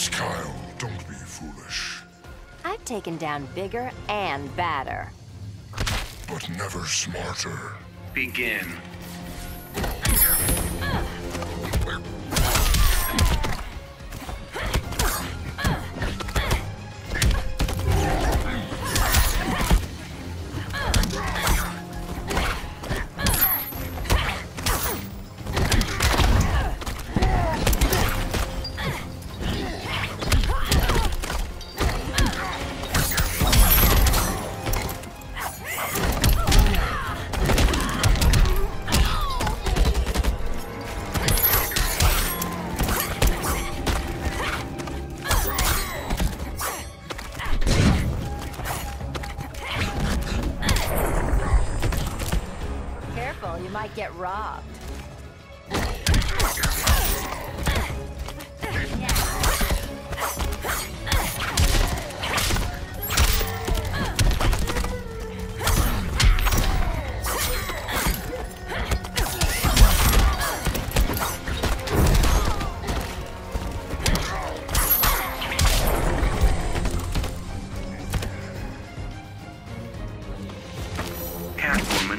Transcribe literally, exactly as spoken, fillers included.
Miss Kyle, don't be foolish. I've taken down bigger and badder. But never smarter. Begin. You might get robbed. Catwoman